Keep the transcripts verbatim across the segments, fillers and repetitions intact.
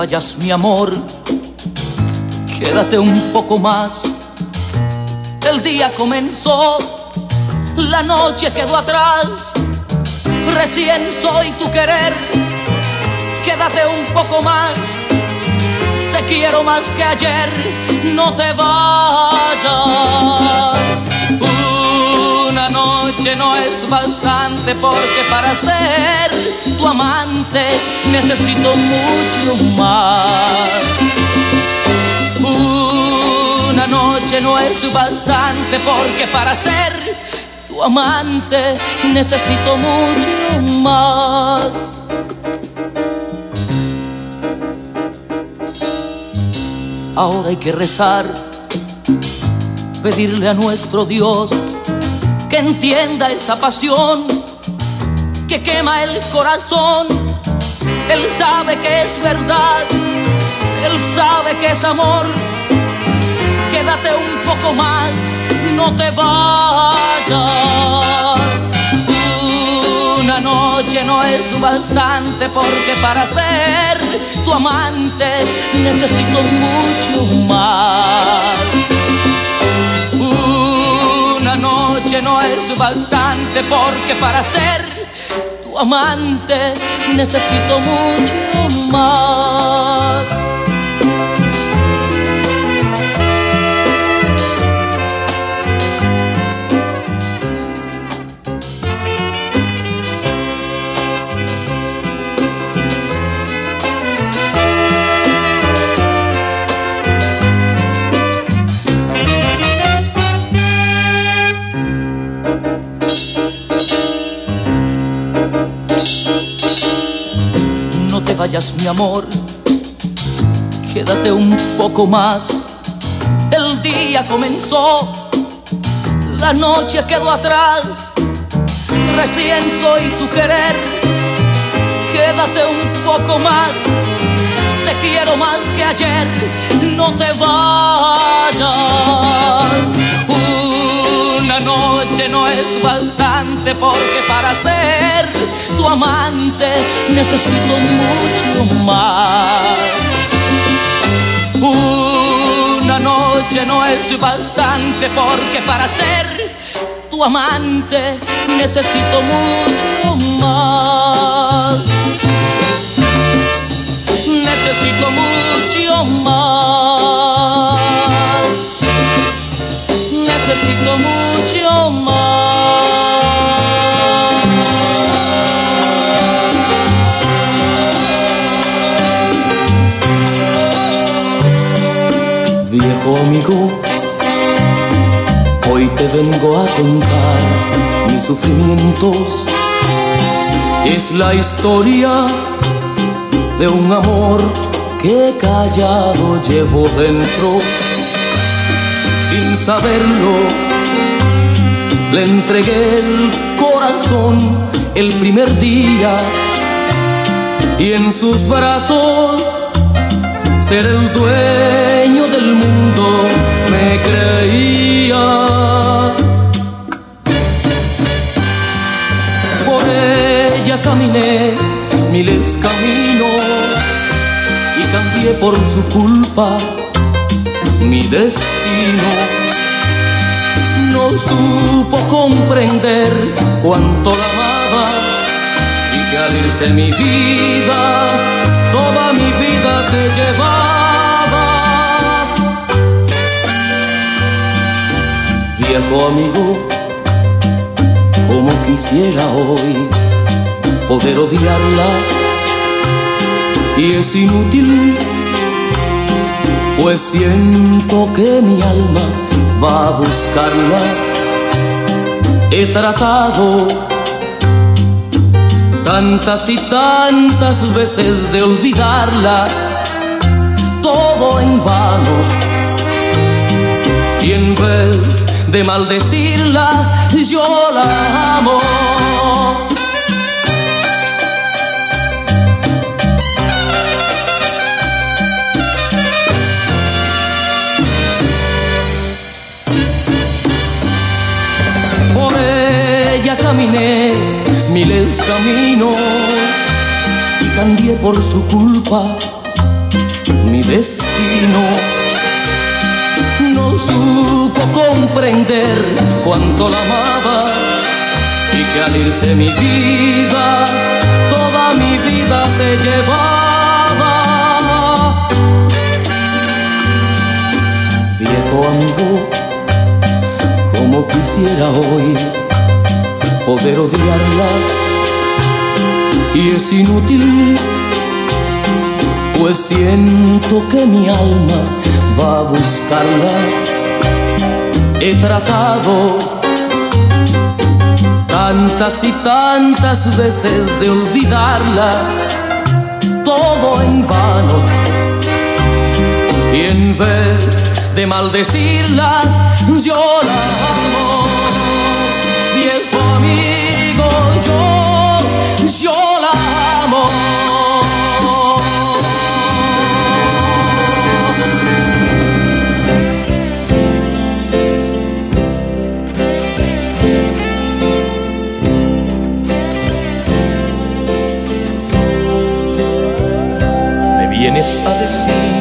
vayas, mi amor, quédate un poco más. El día comenzó, la noche quedó atrás, recién soy tu querer. Quédate un poco más, te quiero más que ayer, no te vayas. Una noche no es bastante, porque para ser tu amante necesito mucho más. Una noche no es bastante, porque para ser tu amante necesito mucho más. Ahora hay que rezar, pedirle a nuestro Dios que entienda esa pasión que quema el corazón. Él sabe que es verdad, Él sabe que es amor. Quédate un poco más, no te vayas. Una noche no es bastante, porque para ser tu amante necesito mucho más. Una noche no es bastante, porque para ser tu amante necesito mucho más. No te vayas, mi amor, quédate un poco más. El día comenzó, la noche quedó atrás, recién soy tu querer. Quédate un poco más, te quiero más que ayer, no te vayas. Una noche no es bastante, porque para ser tu amante necesito mucho más. Una noche no es bastante, porque para ser tu amante necesito mucho más. Necesito mucho más. Necesito mucho más. Viejo amigo, hoy te vengo a contar mis sufrimientos. Es la historia de un amor que callado llevo dentro. Sin saberlo, le entregué el corazón el primer día, y en sus brazos ser el dueño del mundo me creía. Por ella caminé miles caminos y cambié por su culpa mi destino. No supo comprender cuánto la amaba, y que al irse mi vida, toda mi vida se llevaba. Viejo amigo, como quisiera hoy poder odiarla, y es inútil, pues siento que mi alma va a buscarla. He tratado tantas y tantas veces de olvidarla, todo en vano. Y en vez de maldecirla, yo la amo. Por ella caminé miles caminos y cambié por su culpa mi destino. No supo comprender cuánto la amaba y que al irse mi vida, toda mi vida se llevaba. Viejo amigo, como quisiera hoy poder odiarla. Y es inútil, pues siento que mi alma va a buscarla. He tratado tantas y tantas veces de olvidarla, todo en vano. Y en vez de maldecirla, yo la amo. Viejo amigo, yo, yo vienes a decir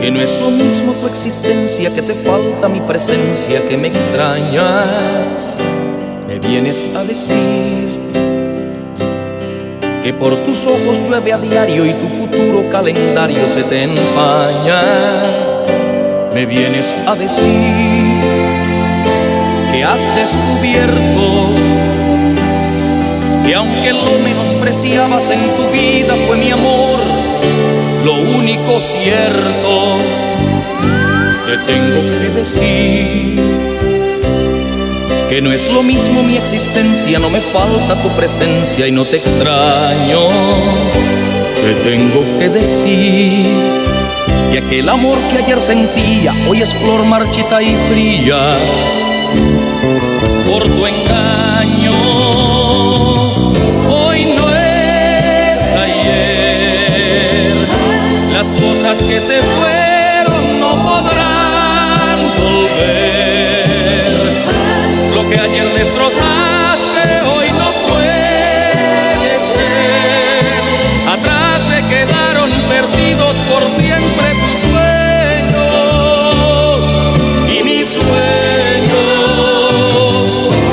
que no es lo mismo tu existencia, que te falta mi presencia, que me extrañas. Me vienes a decir que por tus ojos llueve a diario y tu futuro calendario se te empaña. Me vienes a decir que has descubierto y aunque lo menospreciabas en tu vida fue mi amor lo único cierto. Te tengo que decir que no es lo mismo mi existencia, no me falta tu presencia y no te extraño. Te tengo que decir que aquel amor que ayer sentía hoy es flor marchita y fría por tu engaño. Las cosas que se fueron no podrán volver. Lo que ayer destrozaste hoy no puede ser. Atrás se quedaron perdidos por siempre tus sueños y mi sueño.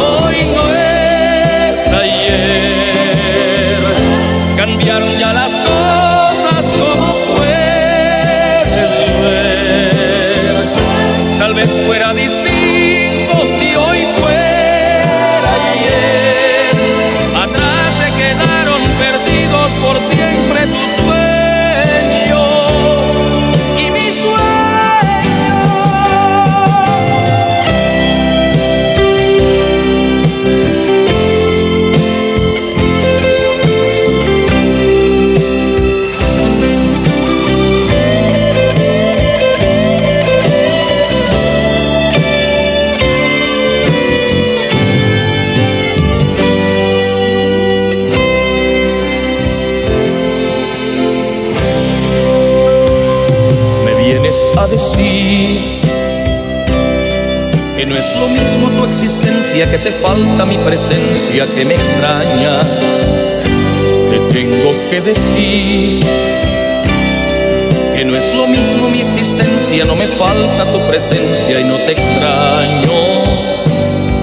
Hoy no es ayer. Cambiaron ya las cosas como fuera distinto si hoy fuera ayer. Atrás se quedaron perdidos por siempre tus sueños y mi a decir que no es lo mismo tu existencia, que te falta mi presencia, que me extrañas. Te tengo que decir que no es lo mismo mi existencia, no me falta tu presencia y no te extraño.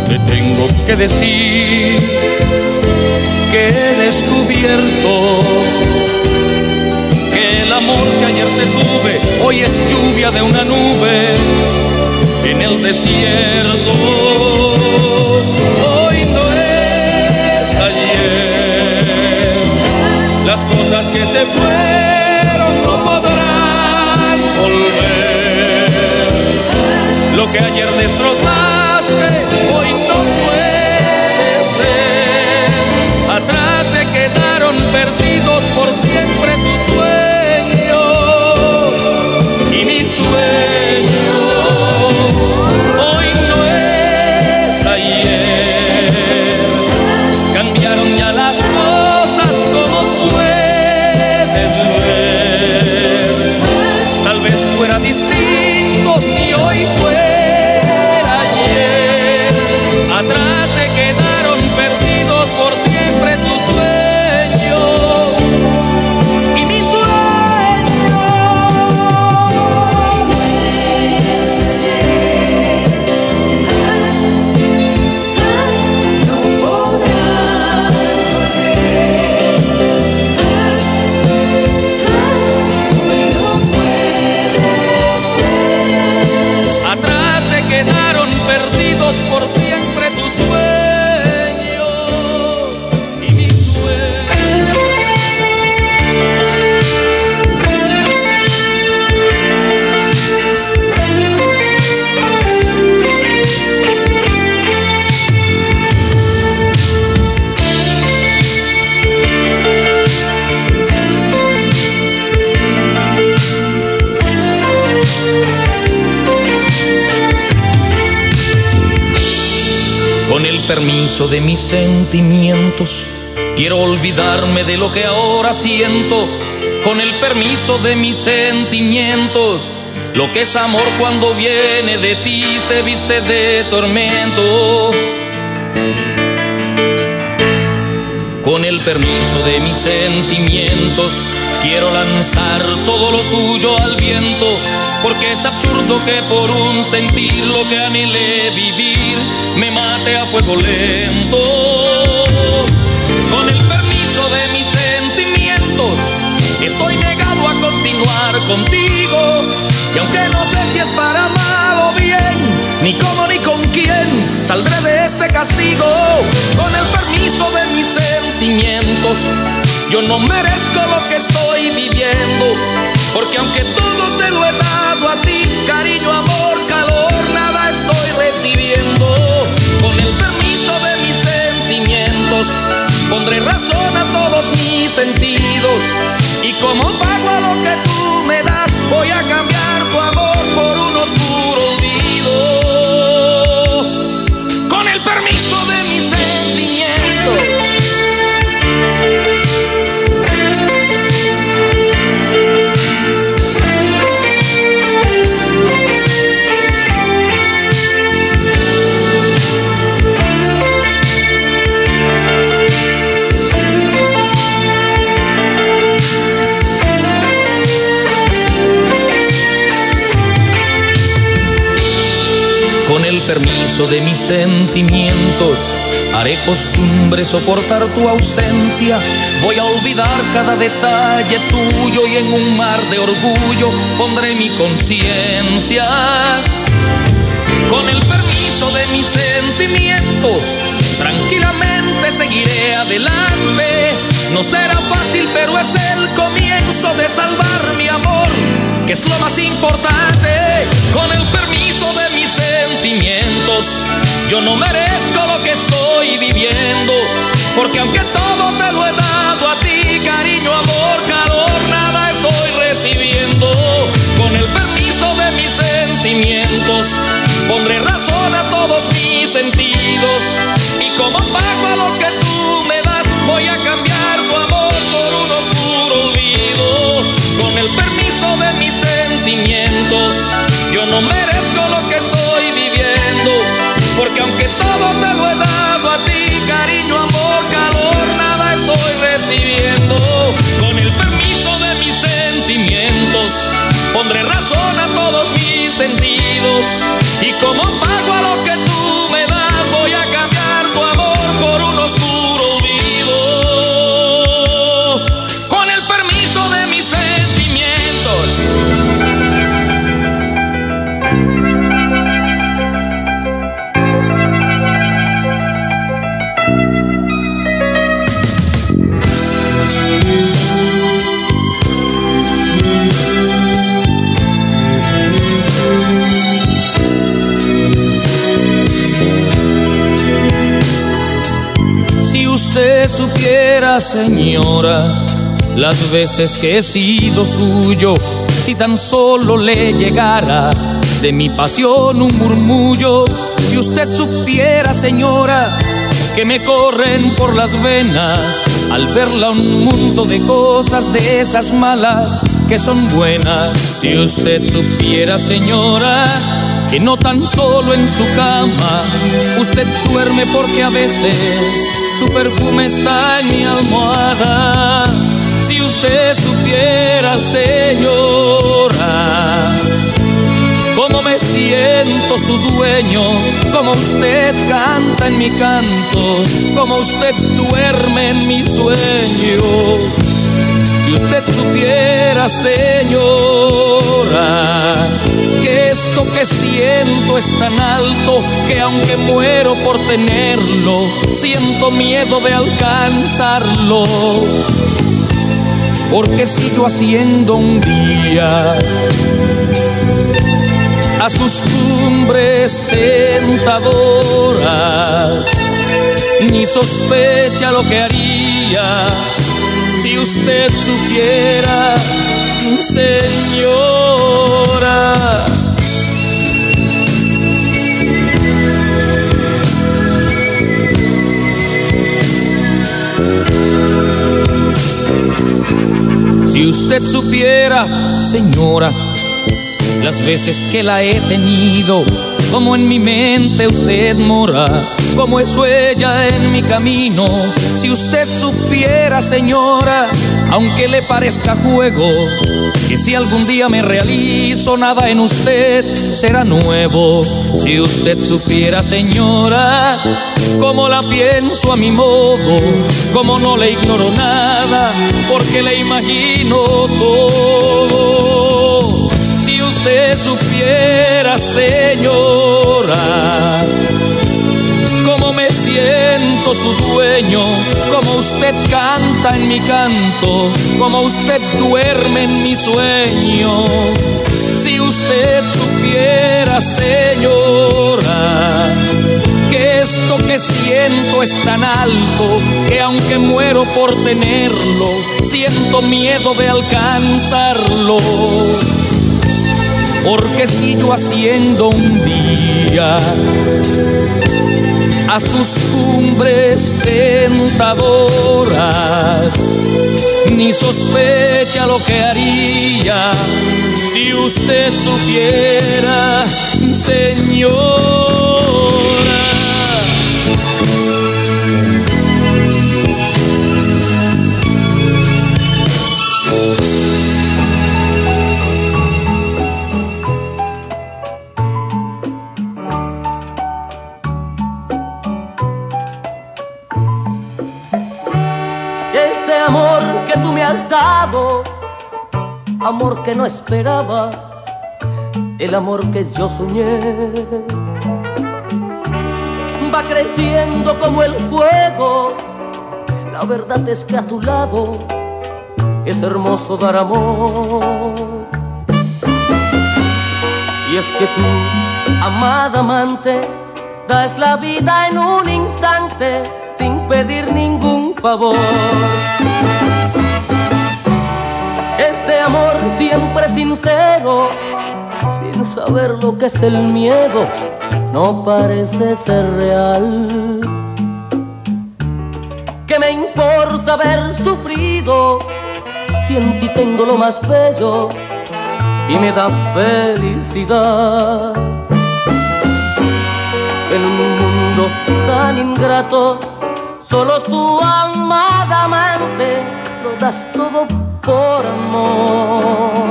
Te tengo que decir que he descubierto el amor que ayer te tuve hoy es lluvia de una nube en el desierto. Hoy no es ayer. Las cosas que se fueron no podrán volver. Lo que ayer destrozaste hoy no puede ser. Atrás se quedaron perdidos por siempre tus sueños. Hoy no es ayer. Cambiaron ya las cosas como puedes ver. Tal vez fuera distinto si hoy fuera permiso de mis sentimientos. Quiero olvidarme de lo que ahora siento, con el permiso de mis sentimientos. Lo que es amor cuando viene de ti se viste de tormento. Con el permiso de mis sentimientos quiero lanzar todo lo tuyo al viento, porque es absurdo que por un sentir lo que anhelé vivir me mate a fuego lento. Con el permiso de mis sentimientos estoy negado a continuar contigo, y aunque no sé si es para mal o bien, ni cómo ni con quién, saldré de este castigo. Con el permiso de mis sentimientos yo no merezco lo que estoy viviendo, porque aunque todo te lo he dado a ti, cariño, amor, calor, nada estoy recibiendo. Con el permiso de mis sentimientos pondré razón a todos mis sentidos, y como pago a lo que tú me das, voy a cambiar tu amor por un oscuro olvido. Permiso de mis sentimientos. Con el permiso de mis sentimientos haré costumbre soportar tu ausencia. Voy a olvidar cada detalle tuyo, y en un mar de orgullo pondré mi conciencia. Con el permiso de mis sentimientos tranquilamente seguiré adelante. No será fácil, pero es el comienzo de salvar mi amor, que es lo más importante. Con el permiso de mis sentimientos yo no merezco lo que estoy viviendo, porque aunque todo te lo he dado a ti, cariño, amor, calor, nada estoy recibiendo. Con el permiso de mis sentimientos pondré razón a todos mis sentidos, y como pago a lo que tú me das, voy a cambiar tu amor por un oscuro olvido. Con el permiso de mis sentimientos yo no merezco lo que estoy viviendo, porque aunque todo te lo he dado a ti, cariño, amor, calor, nada estoy recibiendo. Con el permiso de mis sentimientos pondré razón a todos mis sentidos, y como pago a lo que tú me das, voy a cambiar tu amor por un oscuro olvido. Con el permiso de mis sentimientos. Usted supiera, señora, las veces que he sido suyo. Si tan solo le llegara de mi pasión un murmullo. Si usted supiera, señora, que me corren por las venas al verla un mundo de cosas de esas malas que son buenas. Si usted supiera, señora, que no tan solo en su cama usted duerme, porque a veces su perfume está en mi almohada. Si usted supiera, señora, cómo me siento su dueño, cómo usted canta en mi canto, cómo usted duerme en mi sueño. Si usted supiera, señora, que esto que siento es tan alto que aunque muero por tenerlo, siento miedo de alcanzarlo. Porque si yo haciendo un día a sus cumbres tentadoras, ni sospecha lo que haría si usted supiera, señora. Si usted supiera, señora, las veces que la he tenido, como en mi mente usted mora, como es huella en mi camino. Si usted supiera, señora, aunque le parezca juego, que si algún día me realizo, nada en usted será nuevo. Si usted supiera, señora, cómo la pienso a mi modo, cómo no le ignoro nada, porque le imagino todo. Si usted supiera, señora, cómo me siento su dueño, cómo usted canta en mi canto, cómo usted duerme en mi sueño. Si usted supiera, señora, que esto que siento es tan alto, que aunque muero por tenerlo, siento miedo de alcanzarlo. Porque si yo haciendo un día a sus cumbres tentadoras, ni sospecha lo que haría si usted supiera, señora. Este amor que tú me has dado, amor que no esperaba, el amor que yo soñé, va creciendo como el fuego. La verdad es que a tu lado es hermoso dar amor. Y es que tú, amada amante, das la vida en un instante, sin pedir ningún favor. Este amor siempre sincero, sin saber lo que es el miedo, no parece ser real. ¿Qué me importa haber sufrido si en ti tengo lo más bello y me da felicidad? En un mundo tan ingrato, solo tu amada amante lo das todo por amor.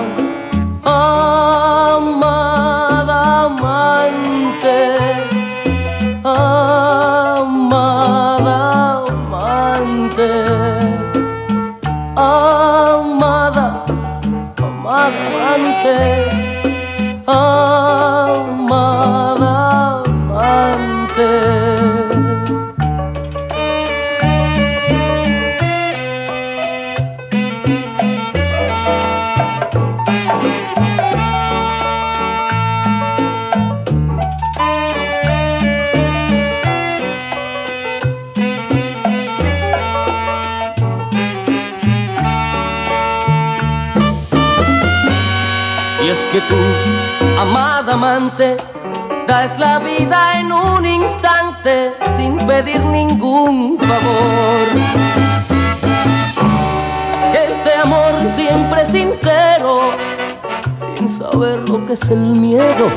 Amada amante, amada amante, amada, amada amante, amada amante. Que tú, amada amante, das la vida en un instante, sin pedir ningún favor. Este amor siempre sincero, sin saber lo que es el miedo,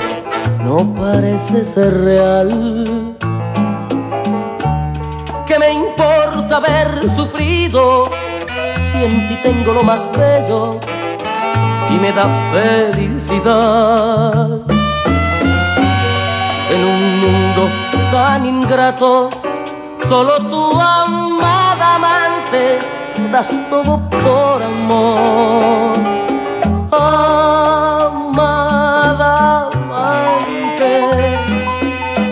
no parece ser real. ¿Qué me importa haber sufrido si en ti tengo lo más bello y me da felicidad? En un mundo tan ingrato, solo tu amada amante das todo por amor. Amada amante,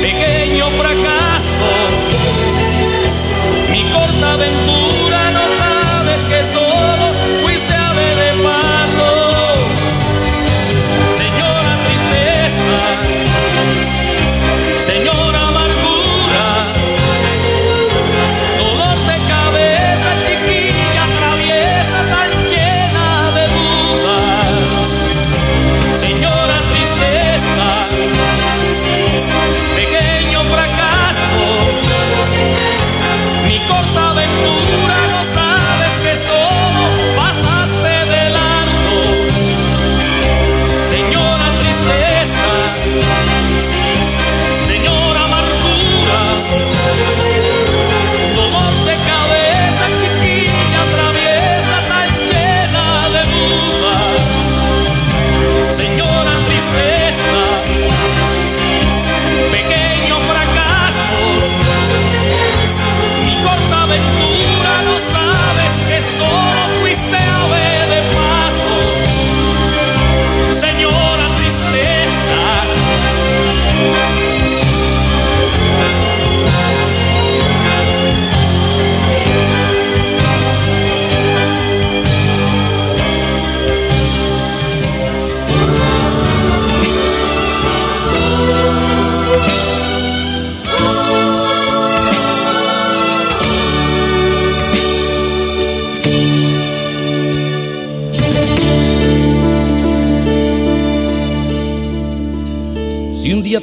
pequeño fracaso, mi corta aventura.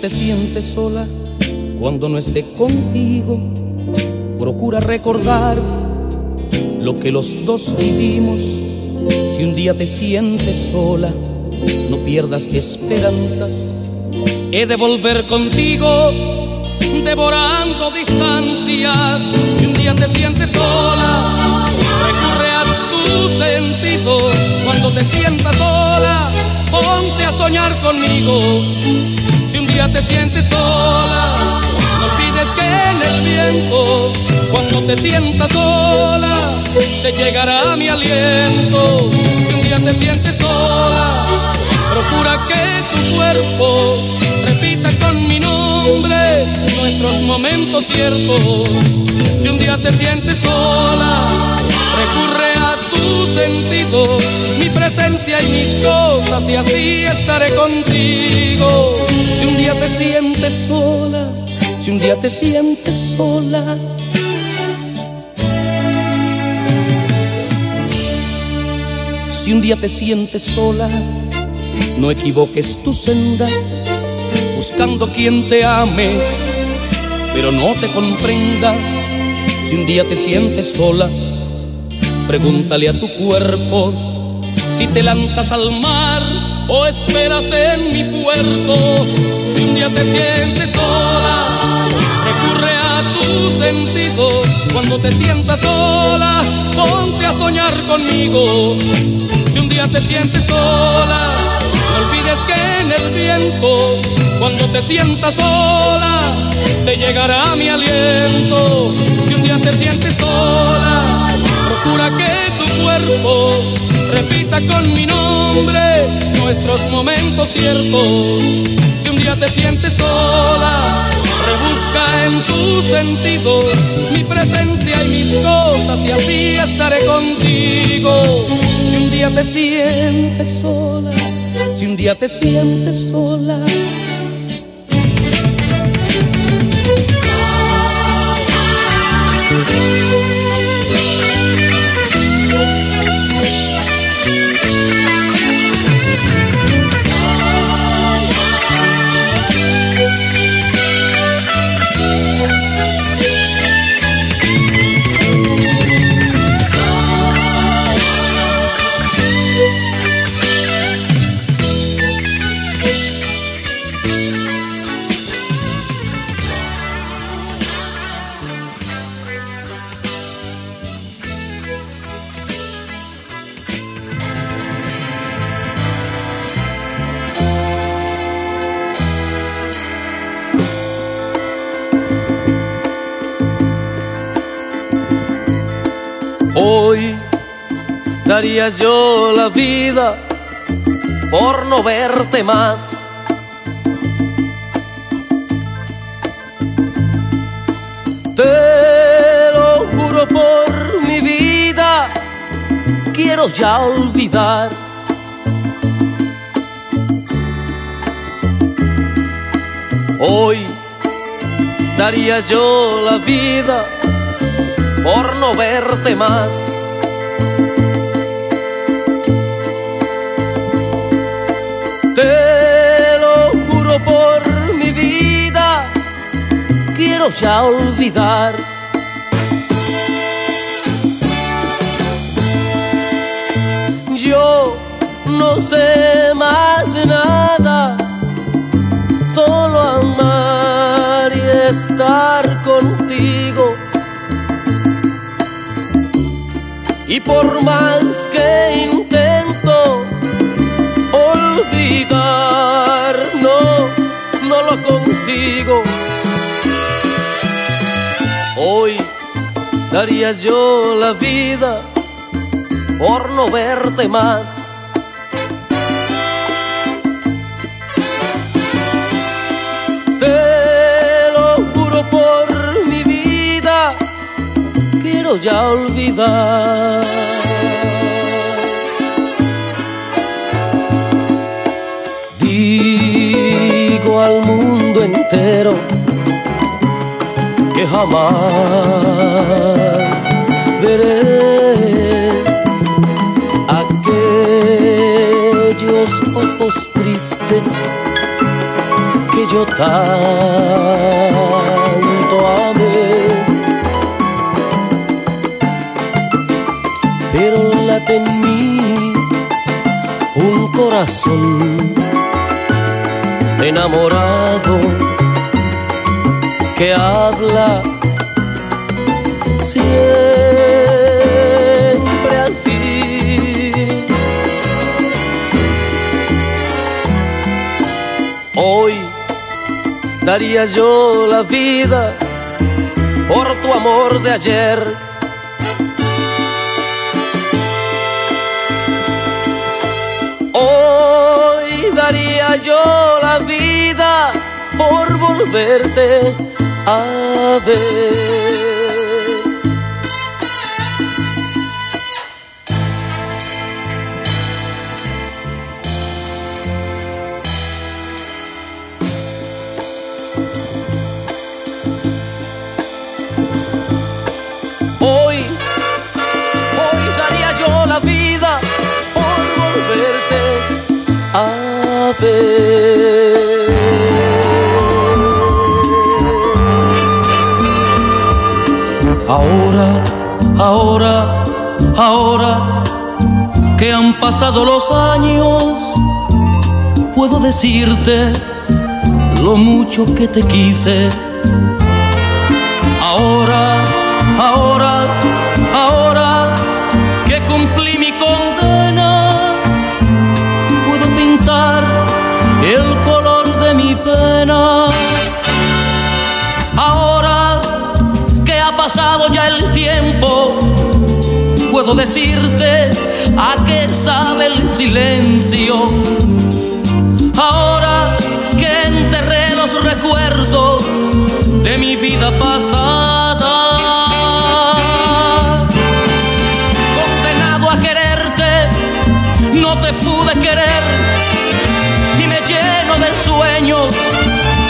Te sientes sola cuando no esté contigo, procura recordar lo que los dos vivimos. Si un día te sientes sola, no pierdas esperanzas. He de volver contigo, devorando distancias. Si un día te sientes sola, recurre a tus sentidos. Cuando te sientas sola, ponte a soñar conmigo. Si un día te sientes sola, no olvides que en el viento, cuando te sientas sola, te llegará mi aliento. Si un día te sientes sola, procura que tu cuerpo repita con mi nombre nuestros momentos ciertos. Si un día te sientes sola, recurre a tus sentidos, mi presencia y mis cosas, y así estaré contigo. Si un día te sientes sola, si un día te sientes sola, si un día te sientes sola, no equivoques tu senda, buscando quien te ame, pero no te comprenda. Si un día te sientes sola, pregúntale a tu cuerpo si te lanzas al mar o esperas en mi puerto. Si un día te sientes sola, recurre a tus sentidos. Cuando te sientas sola, ponte a soñar conmigo. Si un día te sientes sola, no olvides que en el viento, cuando te sientas sola, te llegará mi aliento. Si un día te sientes sola, procura que tu cuerpo repita con mi nombre nuestros momentos ciertos. Si un día te sientes sola, rebusca en tus sentidos mi presencia y mis cosas, y así estaré contigo. Si un día te sientes sola, si un día te sientes sola. Hoy daría yo la vida por no verte más. Te lo juro por mi vida, quiero ya olvidar. Hoy daría yo la vida por no verte más. Te lo juro por mi vida, quiero ya olvidar. Yo no sé más nada, solo amar y estar contigo. Y por más que intento olvidar, no, no lo consigo. Hoy daría yo la vida por no verte más. Te lo juro por mi vida, quiero ya olvidar. Digo al mundo entero que jamás veré aquellos ojos tristes que yo tanto amé. Pero late en mí un corazón enamorado que habla siempre así. Hoy daría yo la vida por tu amor de ayer. Hoy daría yo la vida por volverte a ver. Hoy, hoy daría yo la vida por volverte a ver. Ahora, ahora, ahora que han pasado los años, puedo decirte lo mucho que te quise. Ahora, ahora, ahora que cumplí mi condena, puedo pintar el color de mi pena. Ahora que ha pasado ya el tiempo, puedo decirte a qué sabe el silencio. Ahora que enterré los recuerdos de mi vida pasada, condenado a quererte, no te pude querer y me lleno de sueños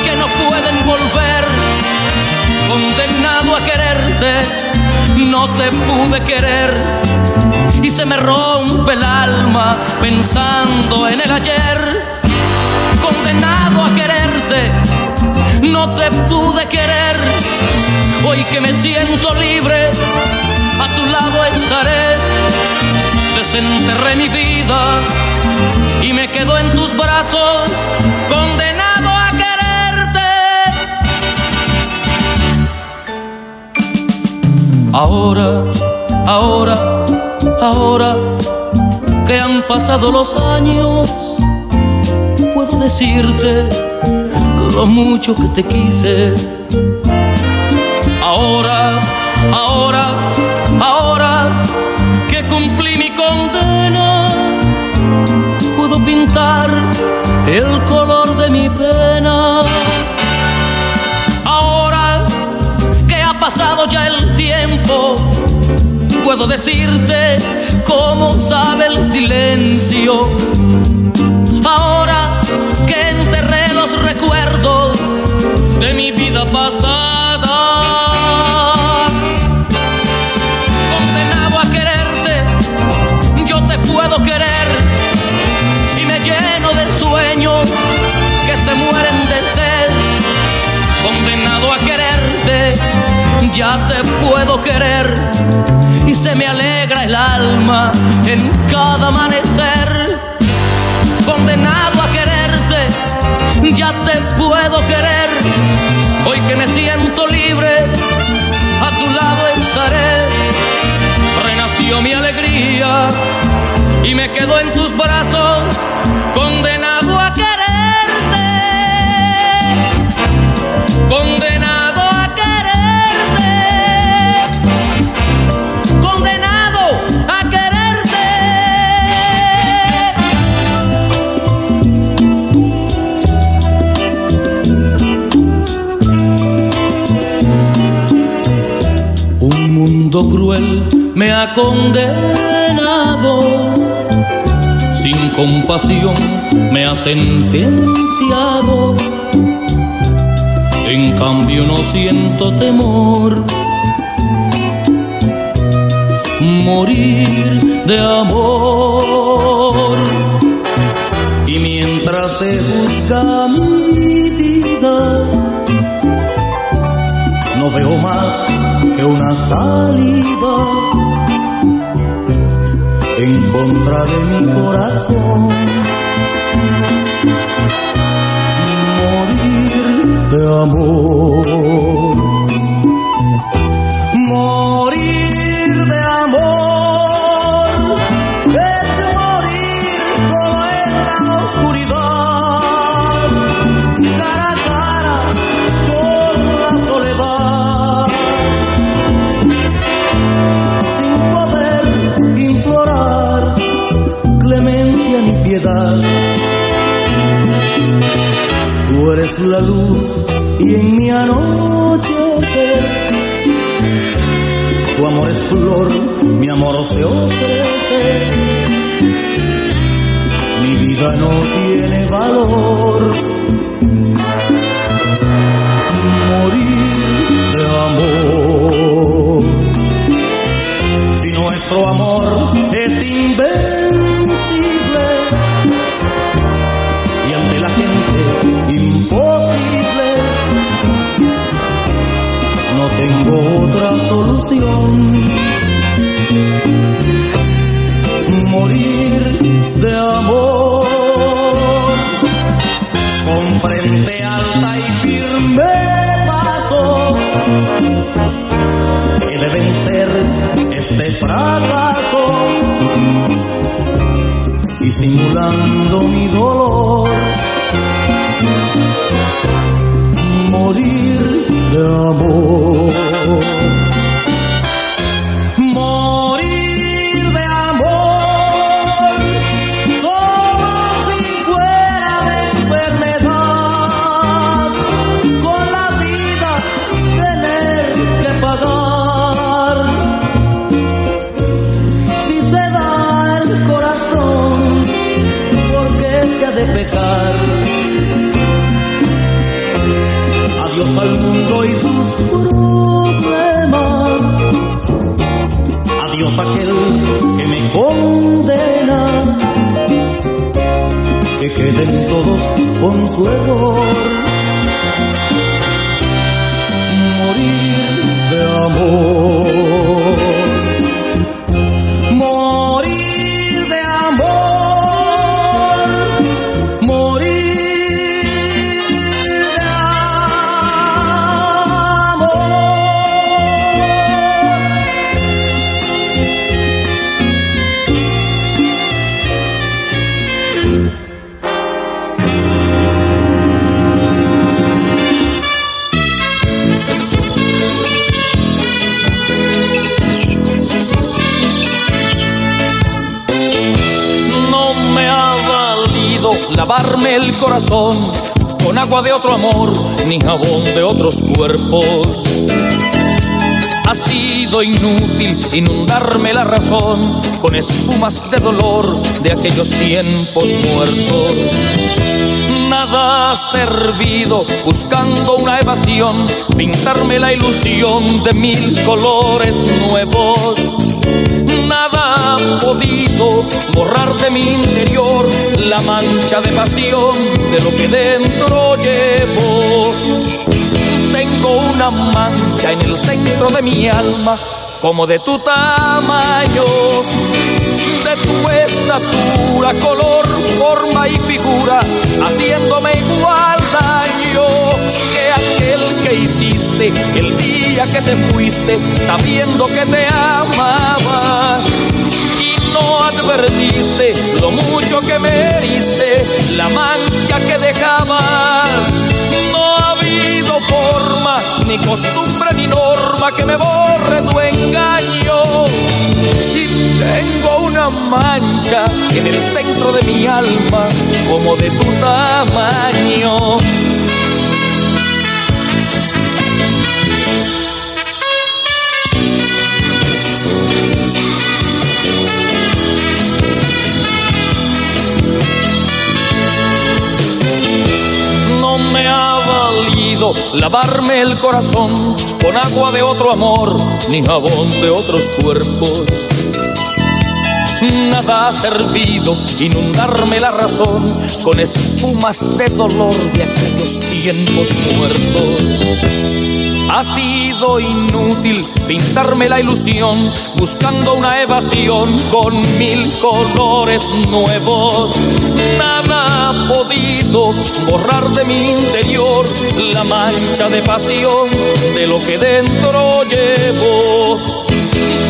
que no pueden volver. Condenado a quererte, no te pude querer y se me rompe el alma pensando en el ayer. Condenado a quererte, no te pude querer. Hoy que me siento libre, a tu lado estaré. Desenterré mi vida y me quedo en tus brazos, condenado a quererte. Ahora, ahora, ahora que han pasado los años, puedo decirte lo mucho que te quise. Ahora, ahora, ahora que cumplí mi condena, puedo pintar el color de mi pena. Ahora que ha pasado ya el tiempo, puedo decirte cómo sabe el silencio. Ahora que enterré los recuerdos de mi vida pasada, condenado a quererte, yo te puedo querer y me lleno de sueños que se mueren de sed. Condenado a quererte, ya te puedo querer y se me alegra el alma en cada amanecer. Condenado a quererte, ya te puedo querer. Hoy que me siento libre, a tu lado estaré. Renació mi alegría y me quedo en tus brazos, condenado a quererte. Condenado. Cruel me ha condenado, sin compasión me ha sentenciado. En cambio no siento temor, morir de amor. Y mientras se busca mi vida, no veo más que una salida en contra de mi corazón, morir de amor, morir de amor, es morir solo en la oscuridad, cara a cara con la soledad. Tú eres la luz y en mi anochecer, tu amor es flor, mi amor se ofrece. Mi vida no tiene valor, morir de amor. Si nuestro amor es invencible y ante la gente imposible, no tengo otra solución, morir de amor. Con frente alta me pasó, he de vencer este fracaso y simulando mi dolor morir de amor. Adiós al mundo y sus problemas, adiós aquel que me condena, que queden todos con su error, morir de amor. Lavarme el corazón con agua de otro amor, ni jabón de otros cuerpos. Ha sido inútil inundarme la razón con espumas de dolor de aquellos tiempos muertos. Nada ha servido buscando una evasión, pintarme la ilusión de mil colores nuevos. Nada ha podido borrar de mi interior la mancha de pasión de lo que dentro llevo. Tengo una mancha en el centro de mi alma, como de tu tamaño, de tu estatura, color, forma y figura, haciéndome igual daño que aquel que hiciste el día que te fuiste, sabiendo que te amaba. No advertiste lo mucho que me heriste, la mancha que dejabas. No ha habido forma, ni costumbre, ni norma que me borre tu engaño. Y tengo una mancha en el centro de mi alma, como de tu tamaño. Me ha valido lavarme el corazón con agua de otro amor, ni jabón de otros cuerpos. Nada ha servido inundarme la razón con espumas de dolor de aquellos tiempos muertos. Ha sido inútil pintarme la ilusión buscando una evasión con mil colores nuevos. Nada ha podido borrar de mi interior la mancha de pasión de lo que dentro llevo.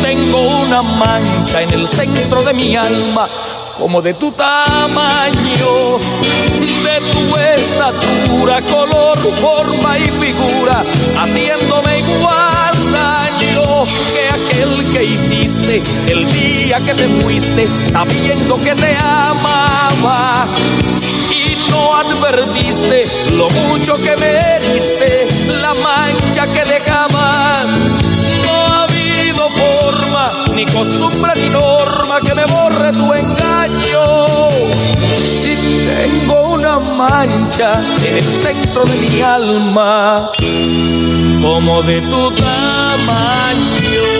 Tengo una mancha en el centro de mi alma, como de tu tamaño, de tu estatura, color, forma y figura, haciéndome igual daño que aquel que hiciste el día que te fuiste, sabiendo que te amaba. Y no advertiste lo mucho que me heriste, la mancha que dejabas. No ha habido forma, ni costumbre, ni norma que me borre tu engaño. Y tengo una mancha en el centro de mi alma, como de tu tamaño.